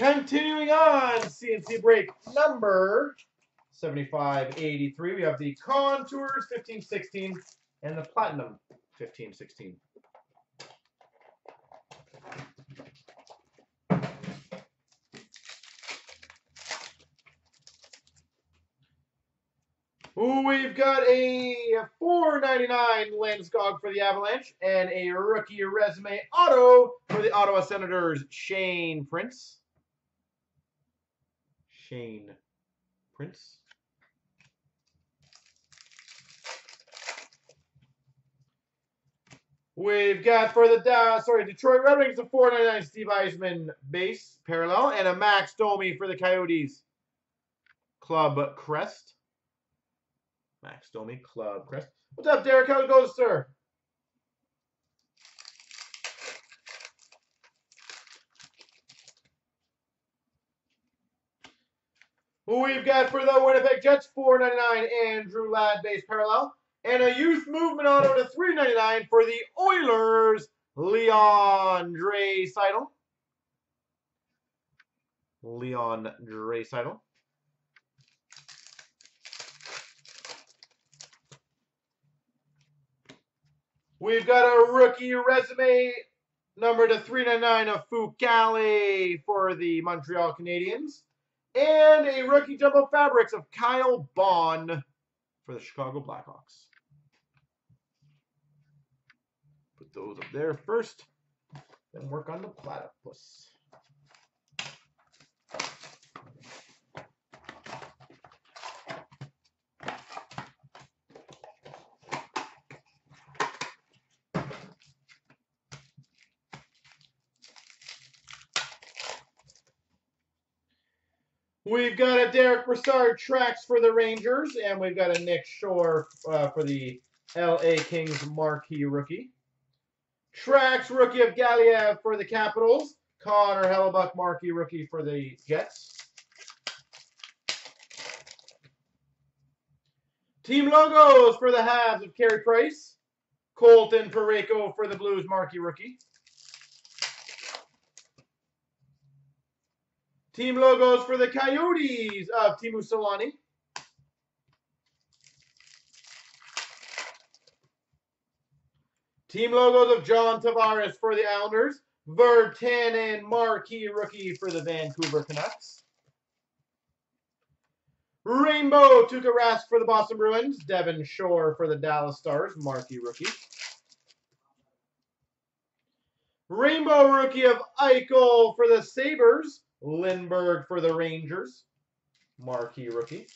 Continuing on, CNC break number 7583. We have the Contours 1516 and the Platinum 1516. Ooh, we've got a $4.99 Landeskog for the Avalanche and a rookie resume auto for the Ottawa Senators, Shane Prince. Shane Prince. We've got for the Detroit Red Wings a $4.99 Steve Yzerman base parallel and a Max Domi for the Coyotes Club Crest. Max Domi, Club Crest. What's up, Derek? How it goes, sir? We've got for the Winnipeg Jets, $4.99 Andrew Ladd base parallel. And a youth movement auto to $3.99 for the Oilers, Leon Draisaitl. Leon Draisaitl. We've got a rookie resume number to $3.99 of Fucale for the Montreal Canadiens. And a rookie jumbo fabrics of Kyle Bonn for the Chicago Blackhawks. Put those up there first, then work on the platypus. We've got a Derek Brassard tracks for the Rangers, and we've got a Nick Shore for the LA Kings marquee rookie. Tracks rookie of Galiev for the Capitals. Connor Hellebuck marquee rookie for the Jets. Team logos for the Habs of Carey Price. Colton Parayko for the Blues marquee rookie. Team logos for the Coyotes of Timo Salani. Team logos of John Tavares for the Islanders. Vertanen marquee rookie for the Vancouver Canucks. Rainbow Tuukka Rask for the Boston Bruins. Devin Shore for the Dallas Stars marquee rookie. Rainbow rookie of Eichel for the Sabres. Lindbergh for the Rangers, marquee rookie.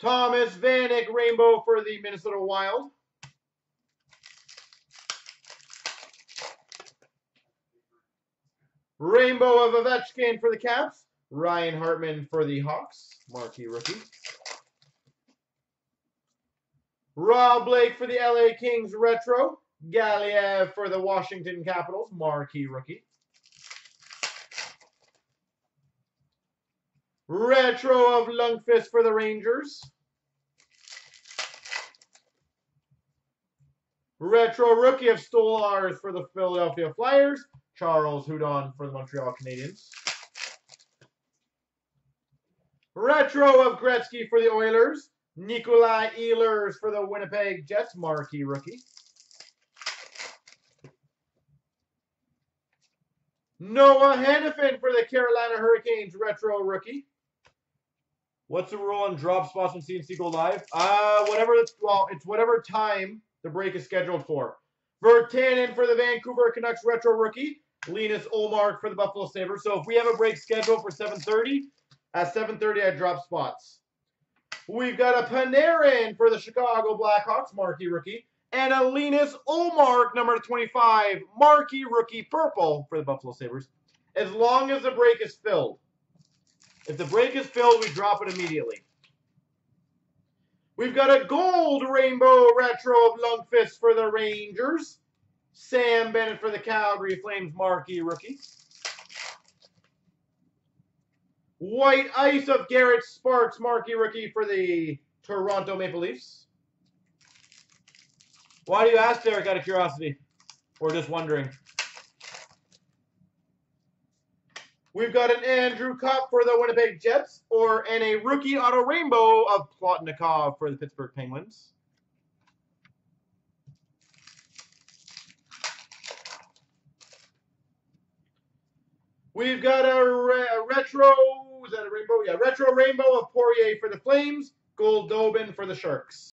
Thomas Vanek, rainbow for the Minnesota Wild. Rainbow of Ovechkin for the Caps. Ryan Hartman for the Hawks, marquee rookie. Rob Blake for the LA Kings retro. Galiev for the Washington Capitals, marquee rookie. Retro of Lungfist for the Rangers. Retro rookie of Stolarz for the Philadelphia Flyers. Charles Hudon for the Montreal Canadiens. Retro of Gretzky for the Oilers. Nikolai Ehlers for the Winnipeg Jets, marquee rookie. Noah Hanifin for the Carolina Hurricanes, retro rookie. What's the rule on drop spots when CNC go live? It's whatever time the break is scheduled for. Vertanen for the Vancouver Canucks, retro rookie. Linus Omark for the Buffalo Sabres. So if we have a break scheduled for 7:30, at 7:30 I drop spots. We've got a Panarin for the Chicago Blackhawks, marquee rookie. And a Linus Omark, number 25, marquee rookie purple for the Buffalo Sabres, as long as the break is filled. If the break is filled, we drop it immediately. We've got a gold rainbow retro of Lungfist for the Rangers. Sam Bennett for the Calgary Flames, marquee rookie. White ice of Garrett Sparks, marquee rookie for the Toronto Maple Leafs. Why do you ask, Derek, out of curiosity? Or just wondering? We've got an Andrew Cup for the Winnipeg Jets, and a rookie auto rainbow of Plotnikov for the Pittsburgh Penguins. We've got a retro, is that a rainbow? Yeah, retro rainbow of Poirier for the Flames, Goldobin for the Sharks.